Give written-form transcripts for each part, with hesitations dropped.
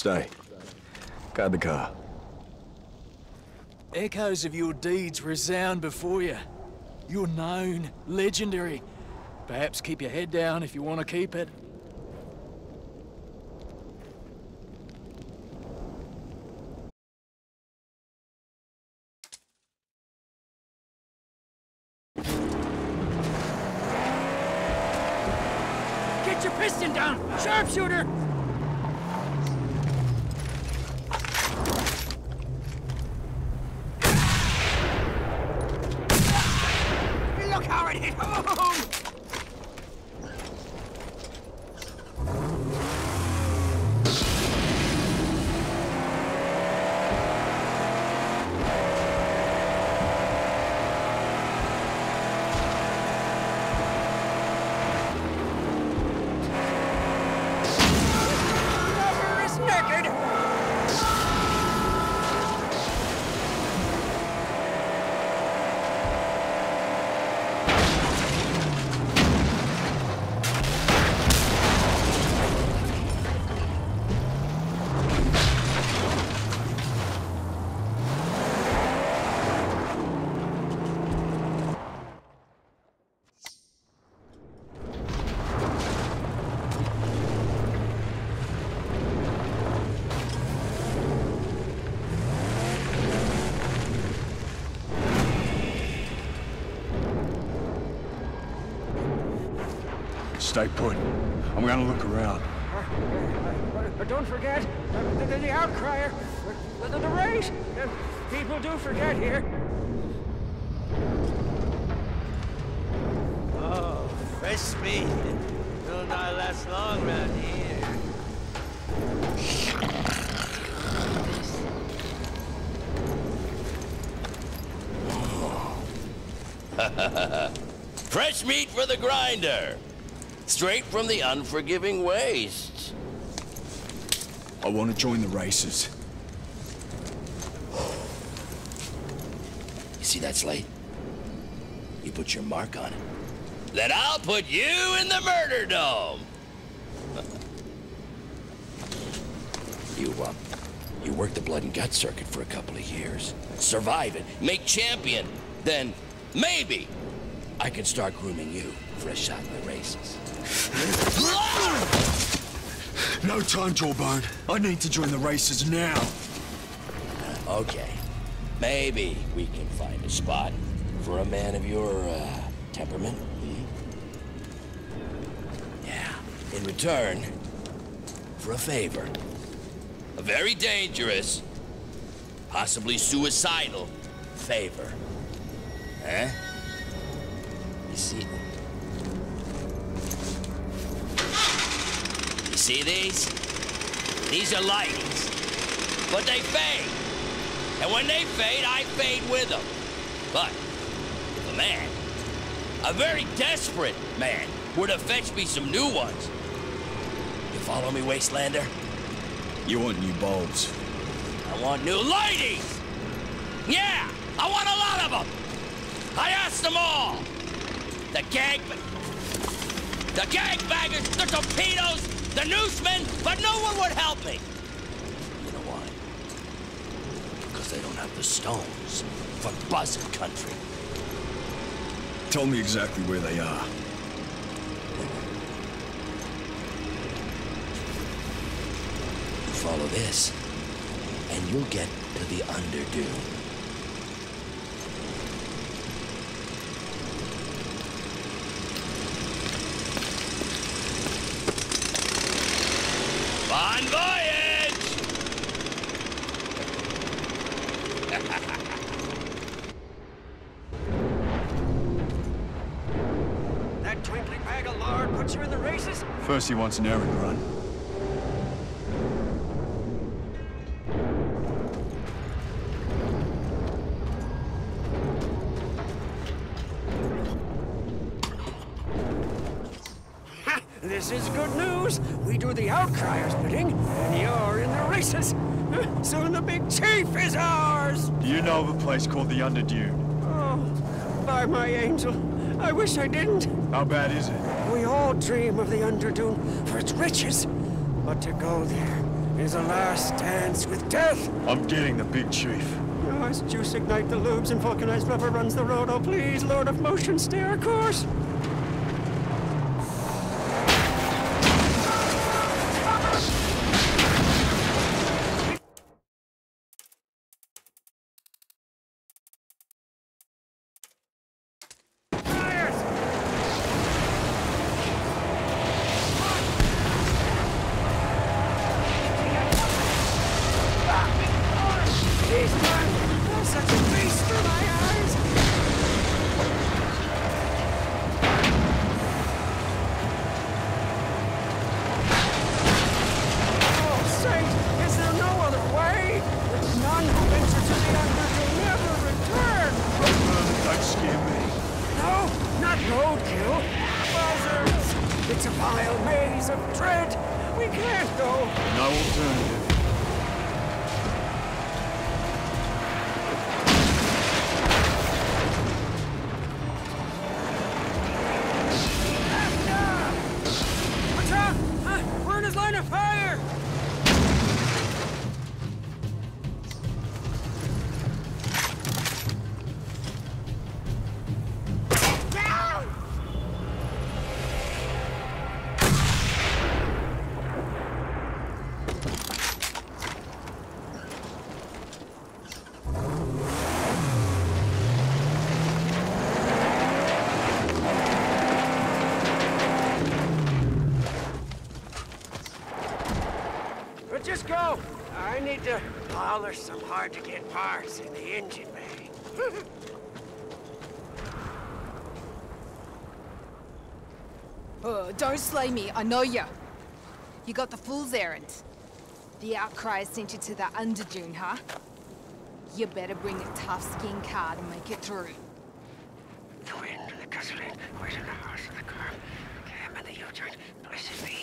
Stay. Guard the car. Echoes of your deeds resound before you. You're known, legendary. Perhaps keep your head down if you want to keep it. Get your piston down, sharpshooter! Look how it hit home! Stay put. I'm gonna look around. But don't forget the Outcrier, the race. People do forget here. Oh, fresh speed. Will not last long round here. Oh. Fresh meat for the grinder. Straight from the unforgiving waste. I want to join the races. You see that, Slade? You put your mark on it. Then I'll put you in the murder dome. You work the blood and guts circuit for a couple of years. Survive it, make champion. Then maybe I can start grooming you for a shot in the races. No time, Jawbone. I need to join the races now. Okay. Maybe we can find a spot for a man of your temperament. Hmm? Yeah. In return for a favor. A very dangerous, possibly suicidal favor. Huh? You see? See these? These are lightings, but they fade. And when they fade, I fade with them. But if a man, a very desperate man, were to fetch me some new ones. You follow me, Wastelander? You want new bulbs. I want new lightings! Yeah, I want a lot of them! I asked them all! The gangbaggers, the torpedoes, the newsmen, but no one would help me. You know why? Because they don't have the stones for buzzing country. Tell me exactly where they are. You follow this, and you'll get to the Underdoom. Bon voyage! That twinkling bag of lard puts you in the races? First he wants an errand run. This is good news. We do the Outcrier's bidding, and you're in the races. Soon the big chief is ours! Do you know of a place called the Underdune? Oh, by my angel. I wish I didn't. How bad is it? We all dream of the Underdune for its riches. But to go there, is a last dance with death. I'm getting the big chief. Ice juice, ignite the lubes, and vulcanized rubber runs the road. Oh, please, Lord of Motion, stay our course. To polish some hard-to-get parts in the engine bay. Don't slay me, I know ya. You got the fool's errand. The Outcrier sent you to the Underdune, huh? You better bring a tough-skin car to make it through. The wind, the guzzling, wait in the house of the car. Cam and the U-turn, blessed me.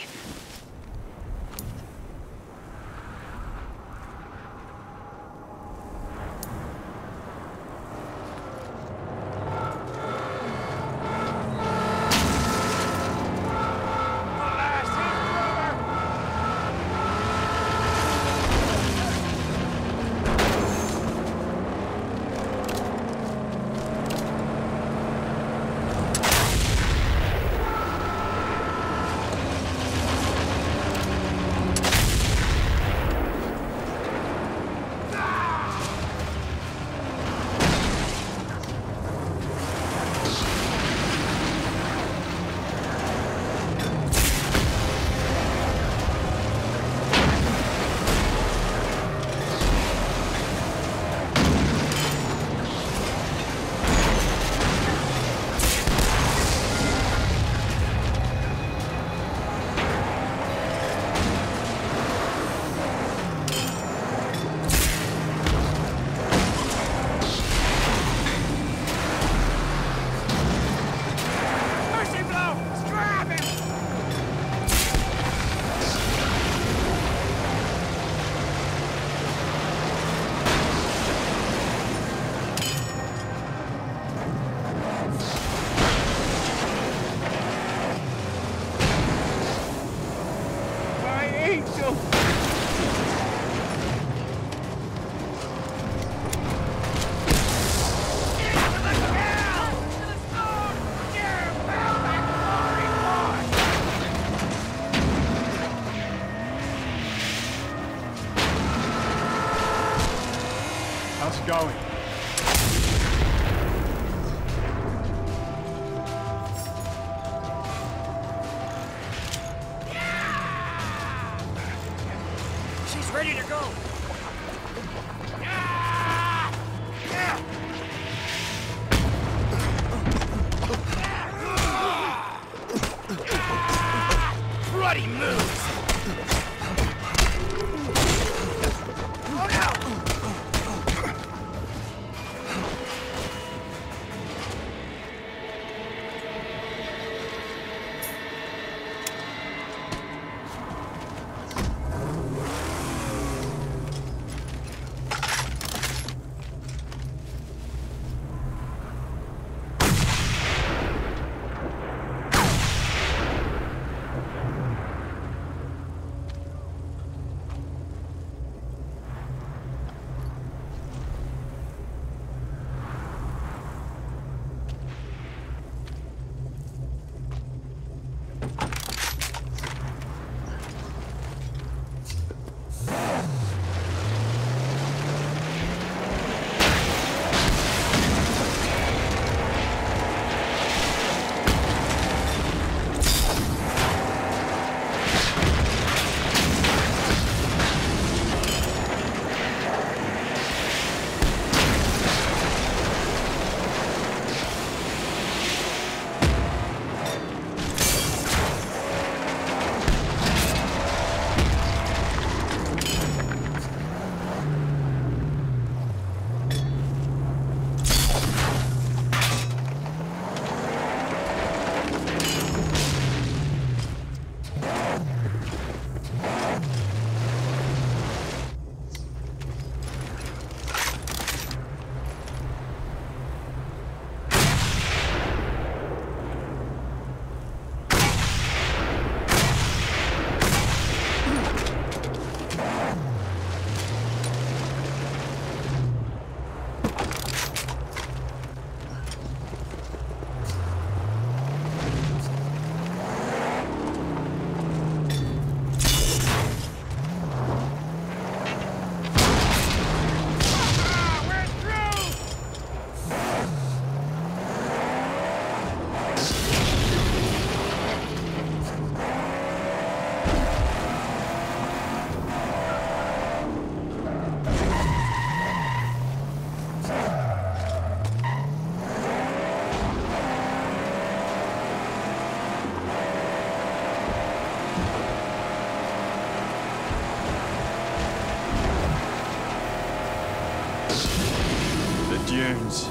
dunes.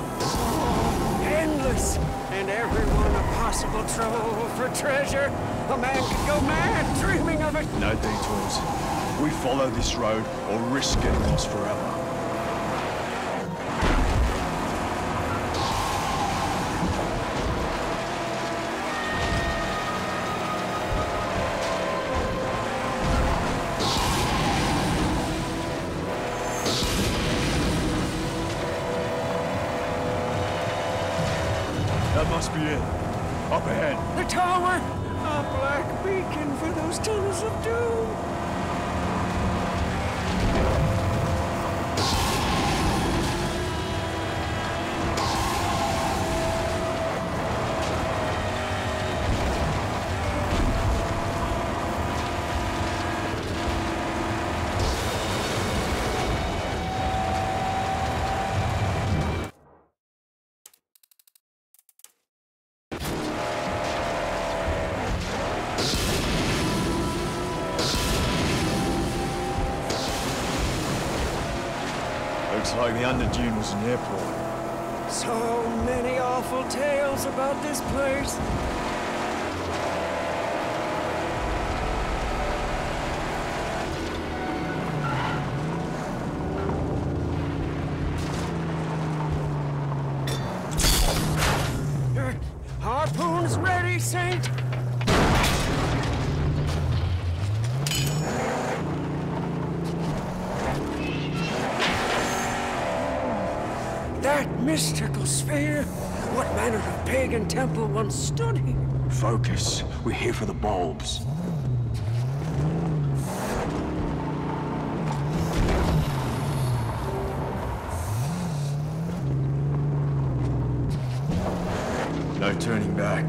Endless, and everyone a possible trove for treasure. A man could go mad dreaming of it. No detours. We follow this road or risk getting lost forever. That must be it. Up ahead. The tower! A black beacon for those tunnels of doom! Looks like the Underdune was an airport. So many awful tales about this place. Harpoon's ready, Saint! That mystical sphere! What manner of pagan temple once stood here? Focus. We're here for the bulbs. No turning back.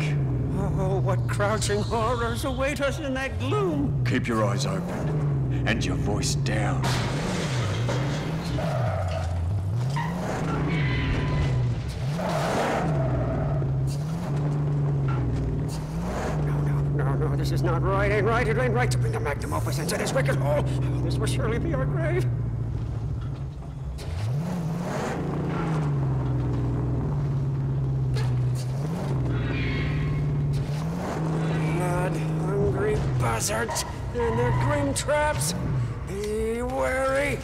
Oh, what crouching horrors await us in that gloom! Keep your eyes open, and your voice down. This is not right, ain't right, it ain't right to bring the magnum opus into this wicked hole. Oh, this will surely be our grave. Blood-hungry buzzards and their grim traps. Be wary.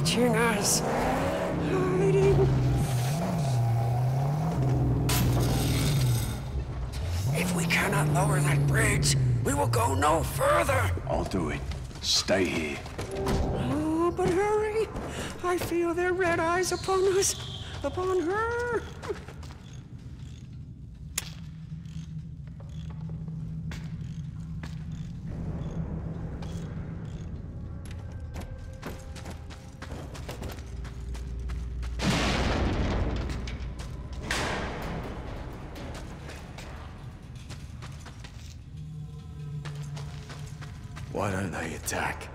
watching us. Hiding. If we cannot lower that bridge, we will go no further. I'll do it. Stay here. Oh, but hurry. I feel their red eyes upon us. Upon her. Why don't they attack?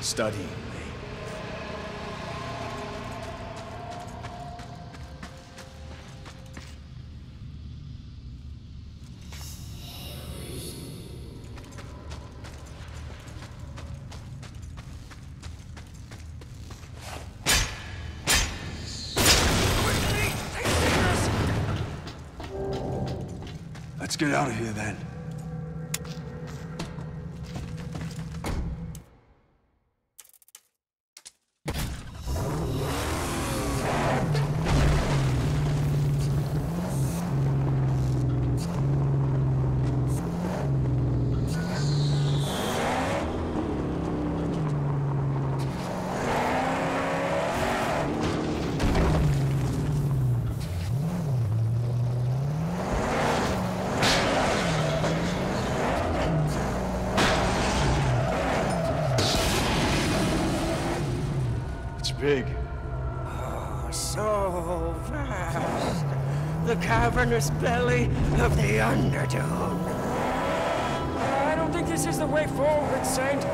Studying me. Let's get out of here then. Big. Oh, so vast. The cavernous belly of the Underdune. I don't think this is the way forward, Saint.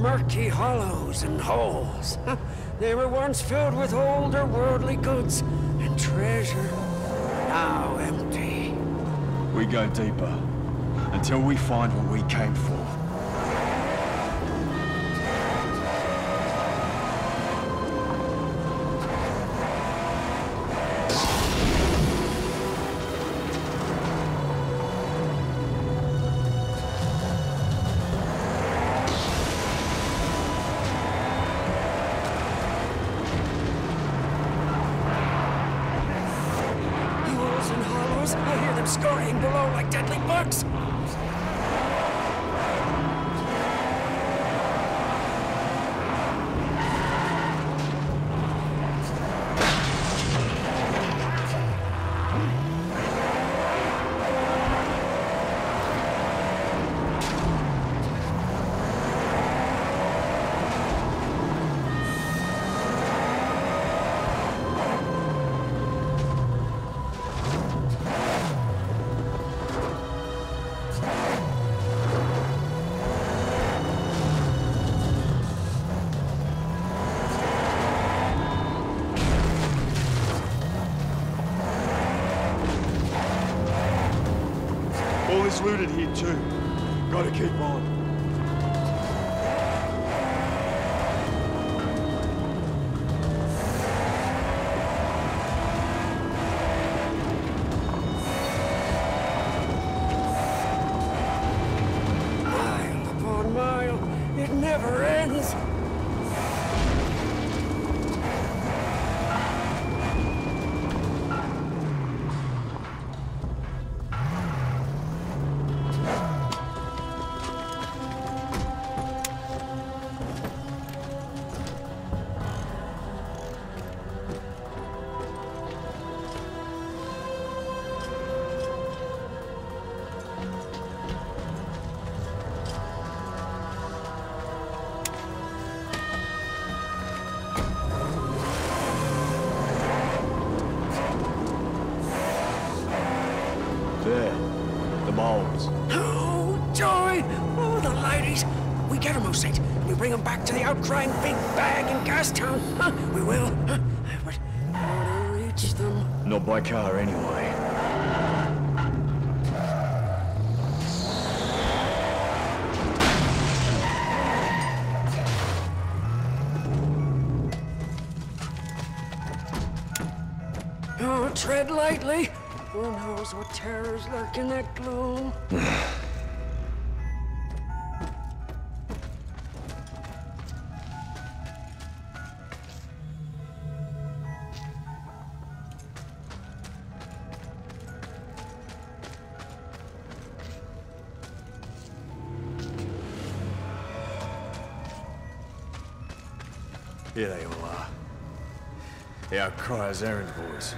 Murky hollows and holes. They were once filled with older worldly goods and treasure, now empty. We go deeper until we find what we came for. Scurrying below like deadly bugs! It's looted here too. Gotta keep on. We bring them back to the outcrying big bag in Gastown. Huh? We will. Huh? But how do we reach them? Not by car, anyway. Oh, tread lightly. Who knows what terrors lurk in that gloom? Here they all are. The Outcrier's errand boys.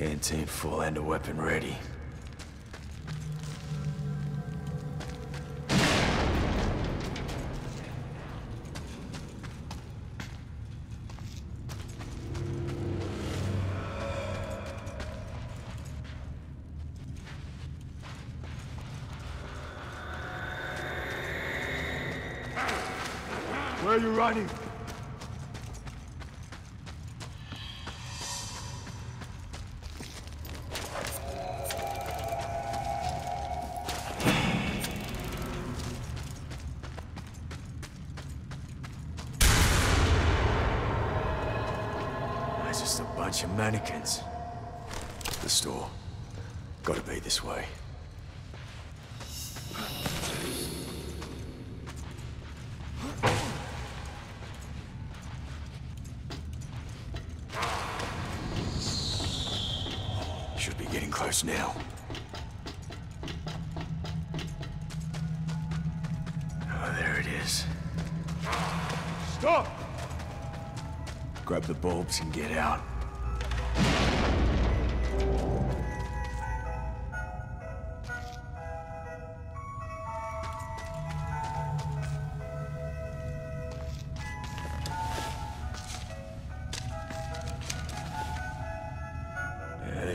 Canteen full and a weapon ready. Where are you running? That's just a bunch of mannequins. The store. Gotta be this way. Should be getting close now. Oh, there it is. Stop! Grab the bulbs and get out.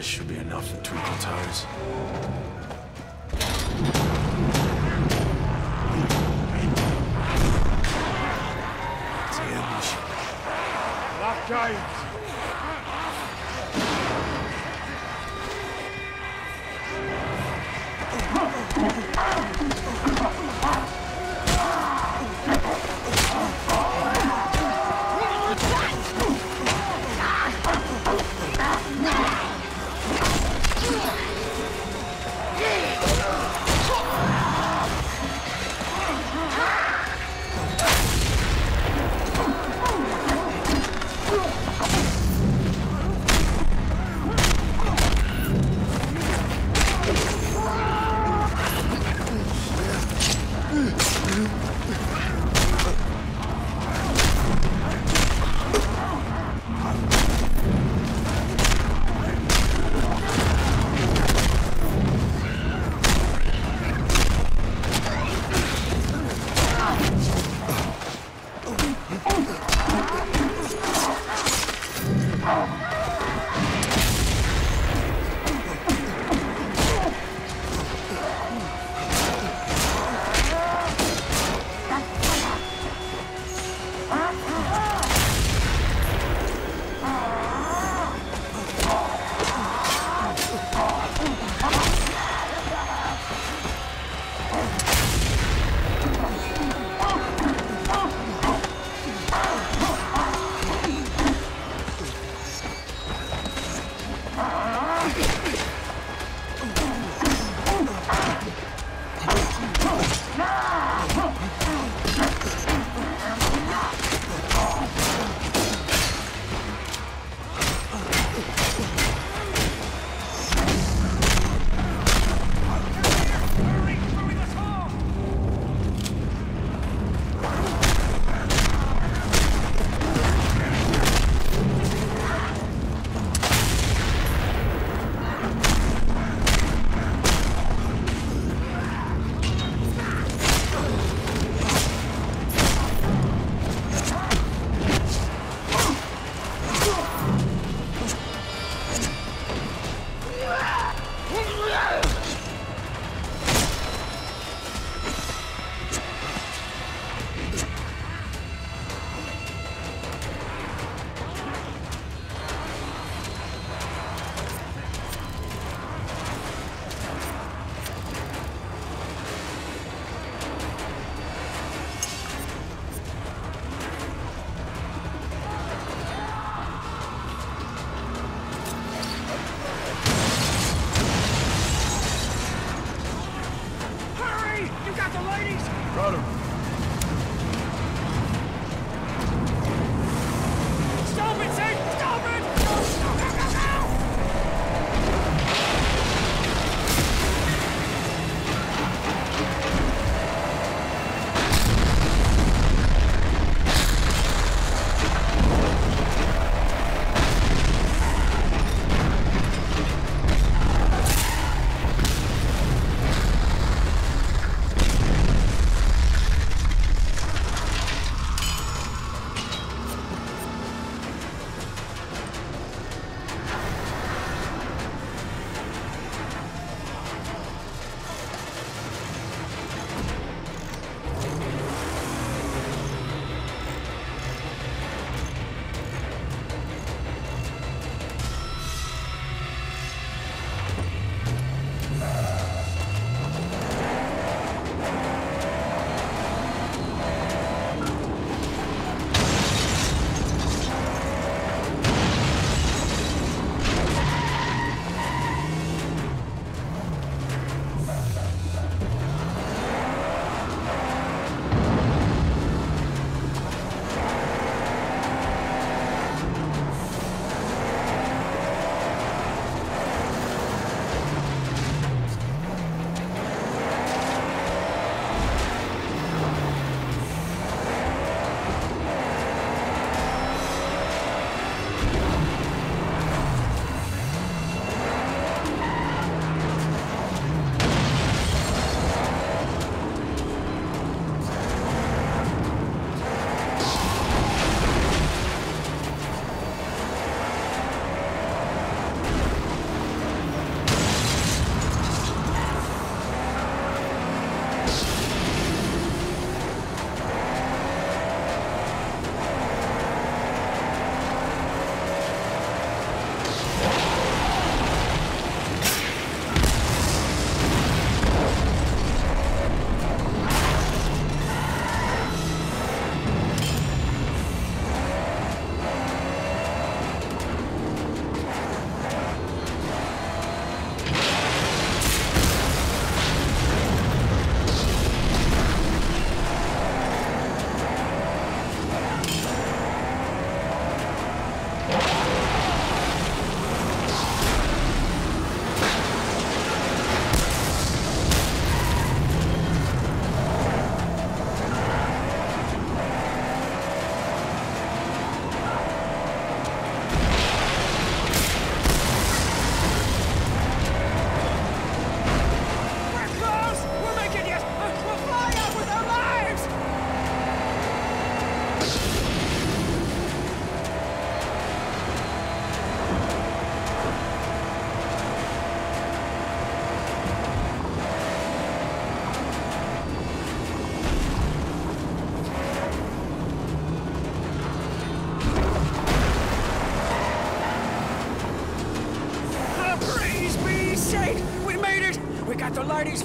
Should be enough for Twinkle Toes. It's the ambush. Lock games!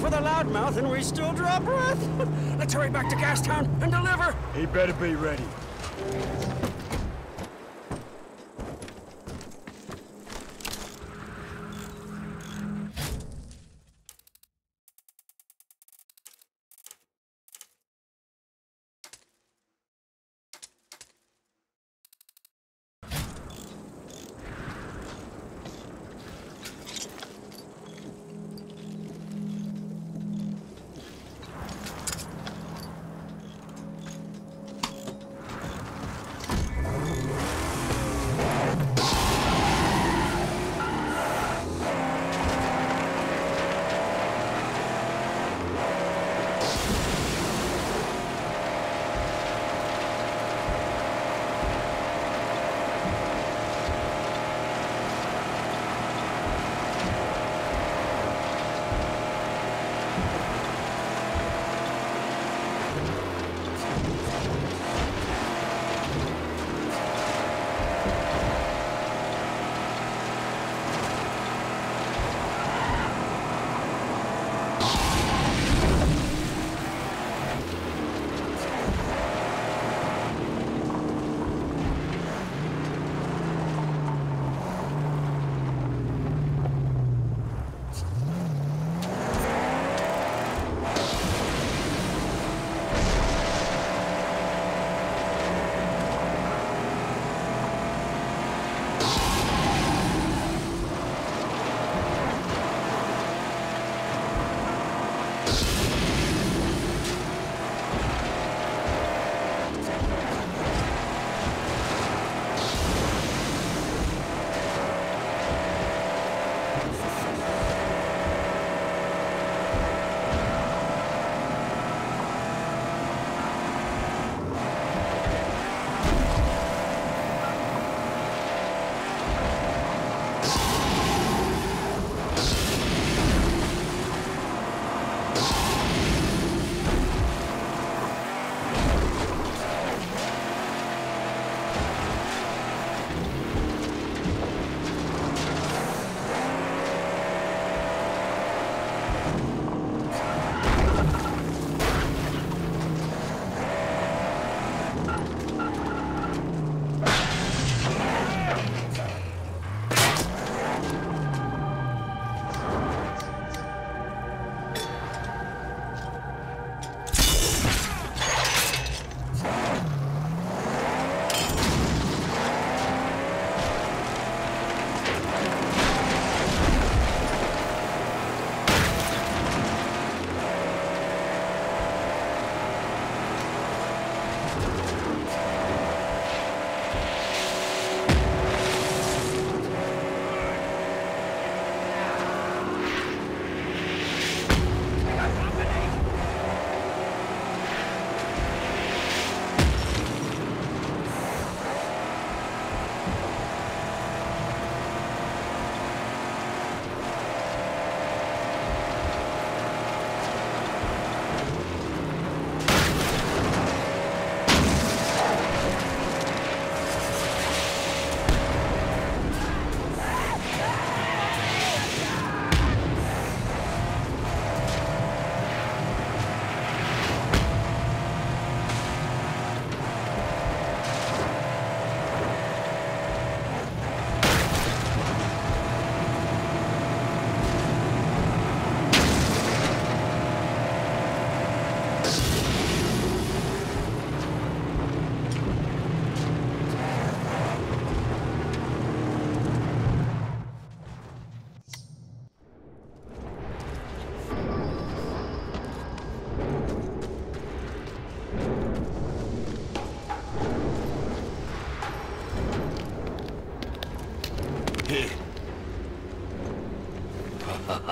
For the loudmouth, and we still draw breath. Let's hurry back to Gastown and deliver. He better be ready.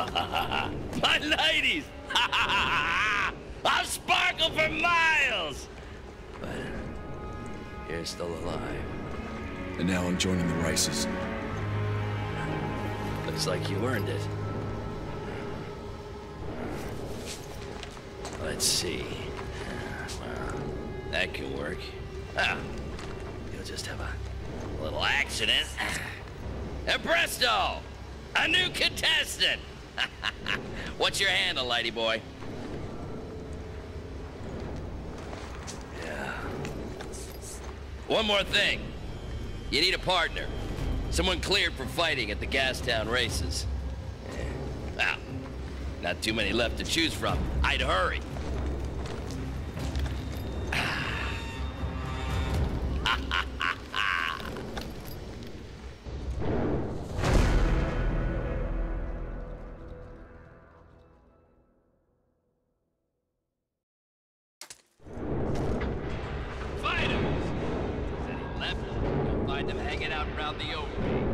My ladies! I'll sparkle for miles! But you're still alive. And now I'm joining the races. Looks like you earned it. Let's see. Well, that can work. Ah, you'll just have a little accident. And presto! A new contestant! What's your handle, lady boy? Yeah. One more thing. You need a partner. Someone cleared for fighting at the Gastown races. Well, not too many left to choose from. I'd hurry. Fighters! Said he left. You'll find them hanging out around the opening.